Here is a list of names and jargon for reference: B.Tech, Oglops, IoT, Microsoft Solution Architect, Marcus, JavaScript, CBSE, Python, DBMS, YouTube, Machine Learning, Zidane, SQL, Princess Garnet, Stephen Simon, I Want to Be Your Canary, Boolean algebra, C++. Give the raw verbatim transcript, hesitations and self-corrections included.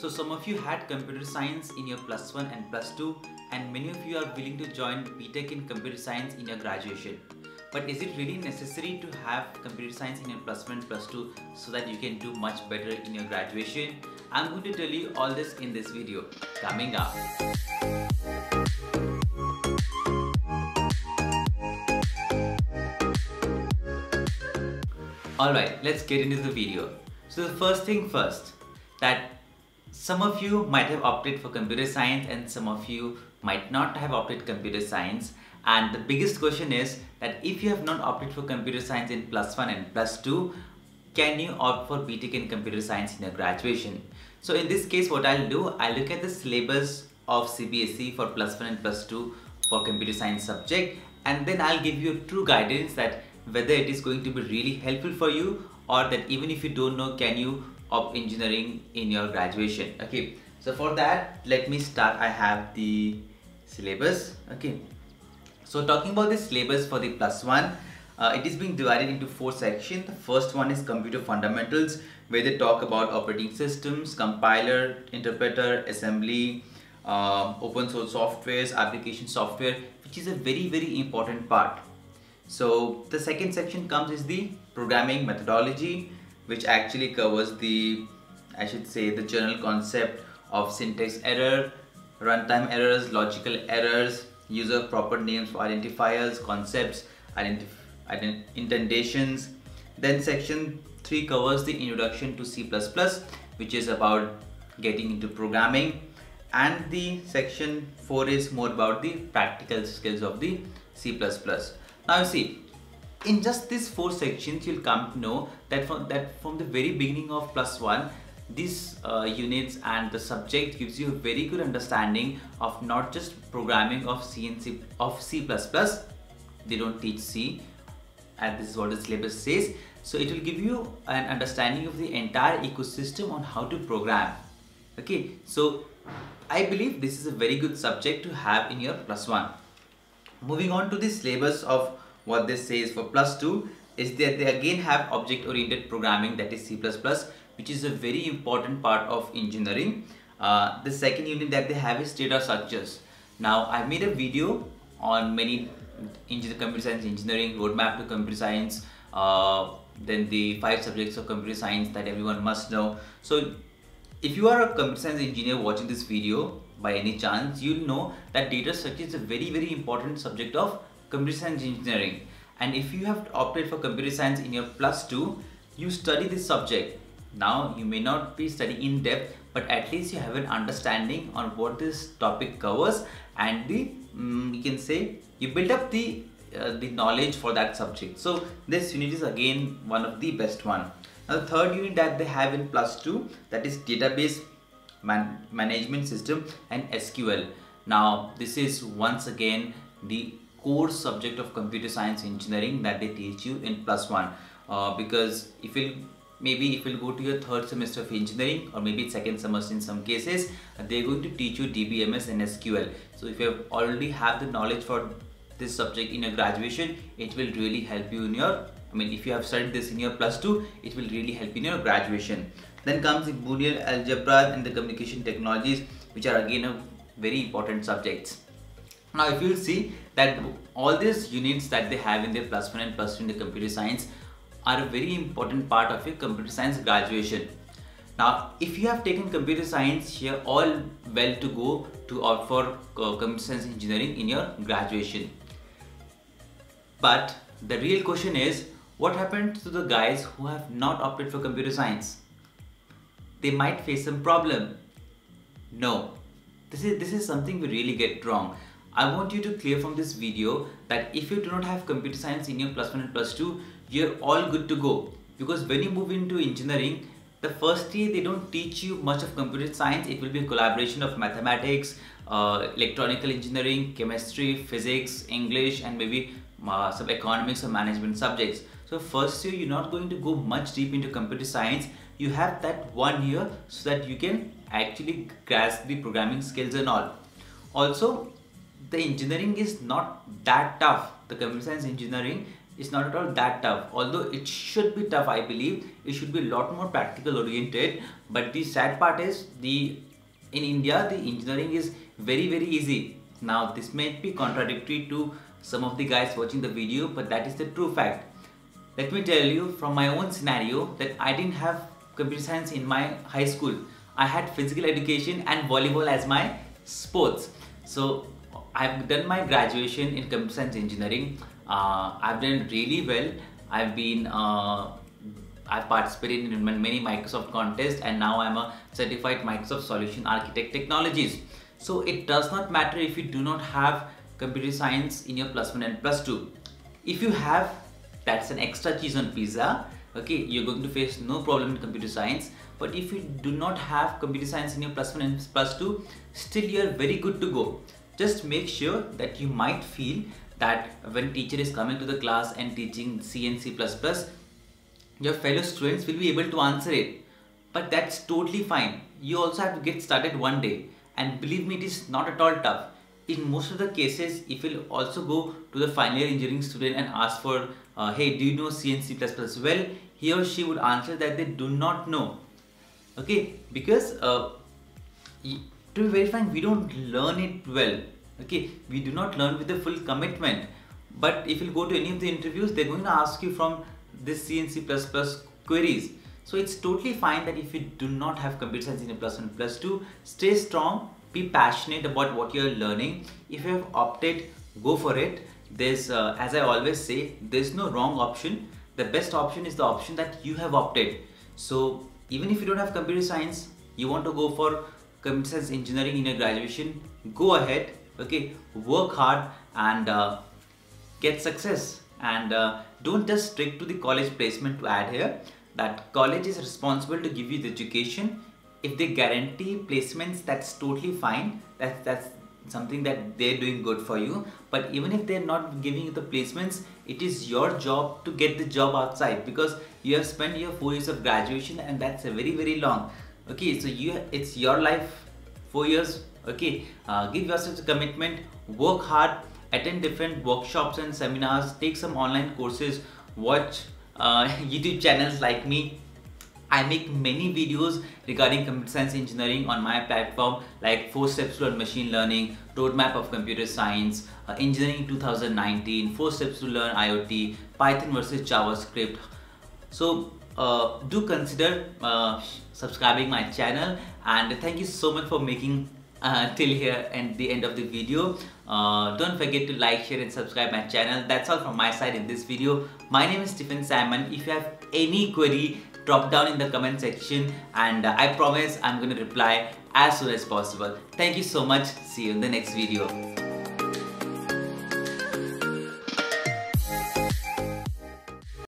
So some of you had computer science in your plus one and plus two, and many of you are willing to join B.Tech in computer science in your graduation. But is it really necessary to have computer science in your plus one and plus two so that you can do much better in your graduation? I'm going to tell you all this in this video coming up. Alright, let's get into the video. So the first thing first, that some of you might have opted for computer science and some of you might not have opted computer science. And the biggest question is that if you have not opted for computer science in plus one and plus two, can you opt for B.Tech in computer science in your graduation? So in this case, what I'll do, I'll look at the syllabus of C B S E for plus one and plus two for computer science subject, and then I'll give you true guidance that whether it is going to be really helpful for you, or that even if you don't know, can you opt engineering in your graduation. Okay, so for that, let me start. I have the syllabus. Okay, so talking about the syllabus for the plus one, uh, it is being divided into four sections. The first one is computer fundamentals, where they talk about operating systems, compiler, interpreter, assembly, uh, open source softwares, application software, which is a very very important part. So the second section comes is the programming methodology, which actually covers the, I should say, the general concept of syntax error, runtime errors, logical errors, use of proper names for identifiers, concepts, identi ident indentations. Then section three covers the introduction to C plus plus, which is about getting into programming. And the section four is more about the practical skills of the C plus plus. Now you see, in just these four sections, you'll come to know that from, that from the very beginning of plus one, these uh, units and the subject gives you a very good understanding of not just programming of C and C, of C plus plus. They don't teach C, and this is what the syllabus says. So it will give you an understanding of the entire ecosystem on how to program. Okay, so I believe this is a very good subject to have in your plus one. Moving on to the syllabus of what this says for plus two is that they again have object-oriented programming, that is C plus plus, which is a very important part of engineering. Uh, the second unit that they have is data structures. Now I've made a video on many computer science engineering, roadmap to computer science, uh, then the five subjects of computer science that everyone must know. So if you are a computer science engineer watching this video, by any chance, you'll know that data structure is a very very important subject of computer science engineering. And if you have opted for computer science in your plus two, you study this subject. Now you may not be studying in depth, but at least you have an understanding on what this topic covers, and the um, you can say you build up the uh, the knowledge for that subject. So this unit is again one of the best one. Now the third unit that they have in plus two, that is database Man management system and S Q L. Now this is once again the core subject of computer science engineering that they teach you in plus one, uh, because if you maybe if you go to your third semester of engineering, or maybe second semester in some cases, they're going to teach you D B M S and S Q L. So if you have already have the knowledge for this subject in your graduation, it will really help you in your, I mean if you have studied this in your plus two, it will really help in your graduation. Then comes the Boolean algebra and the communication technologies, which are again a very important subjects. Now if you'll see that all these units that they have in their plus one and plus two in the computer science are a very important part of your computer science graduation. Now if you have taken computer science, you're all well to go to opt for uh, computer science engineering in your graduation. But the real question is, what happened to the guys who have not opted for computer science? They might face some problem. No, this is this is something we really get wrong. I want you to clear from this video that if you do not have computer science in your plus one and plus two, you're all good to go, because when you move into engineering, the first year they don't teach you much of computer science. It will be a collaboration of mathematics, uh, electronical engineering, chemistry, physics, English, and maybe uh, some economics or management subjects. So first year you're not going to go much deep into computer science. You have that one year so that you can actually grasp the programming skills and all. Also, the engineering is not that tough. The computer science engineering It's not at all that tough, although it should be tough. I believe it should be a lot more practical oriented, but the sad part is the in India the engineering is very very easy. Now this may be contradictory to some of the guys watching the video, but that is the true fact. Let me tell you from my own scenario that I didn't have computer science in my high school. I had physical education and volleyball as my sports. So I've done my graduation in computer science engineering. Uh, I've done really well. I've been uh, I've participated in many Microsoft contests, and now I'm a certified Microsoft Solution Architect Technologies. So it does not matter if you do not have computer science in your plus one and plus two. If you have, that's an extra cheese on pizza. Okay, you're going to face no problem in computer science. But if you do not have computer science in your plus one and plus two, still you're very good to go. Just make sure that you might feel that when teacher is coming to the class and teaching C and C plus plus, your fellow students will be able to answer it. But that's totally fine. You also have to get started one day. And believe me, it is not at all tough. In most of the cases, it will also go to the final year engineering student and ask for, uh, hey, do you know C and C plus plus well? He or she would answer that they do not know. Okay, because uh, to be very frank, we don't learn it well. Okay, we do not learn with the full commitment. But if you go to any of the interviews, they're going to ask you from this C and C plus plus queries. So it's totally fine that if you do not have computer science in your plus one, plus two, stay strong, be passionate about what you're learning. If you have opted, go for it. There's, uh, as I always say, there's no wrong option. The best option is the option that you have opted. So even if you don't have computer science, you want to go for computer science engineering in your graduation, go ahead, okay, work hard and uh, get success. And uh, don't just stick to the college placement to add here, that college is responsible to give you the education. If they guarantee placements, that's totally fine. That's, that's something that they're doing good for you. But even if they're not giving you the placements, it is your job to get the job outside, because you have spent your four years of graduation, and that's a very, very long. Okay, so you it's your life, four years. Okay, uh, give yourself a commitment, work hard, attend different workshops and seminars, take some online courses, watch uh, YouTube channels like me. I make many videos regarding computer science engineering on my platform, like four steps to learn machine learning, roadmap of computer science, uh, engineering two thousand nineteen, four steps to learn IoT, Python versus JavaScript. So uh, do consider uh, subscribing my channel, and thank you so much for making Uh, till here and the end of the video. Uh, don't forget to like, share and subscribe my channel. That's all from my side in this video. My name is Stephen Simon. If you have any query, drop down in the comment section, and uh, I promise I'm going to reply as soon as possible. Thank you so much. See you in the next video.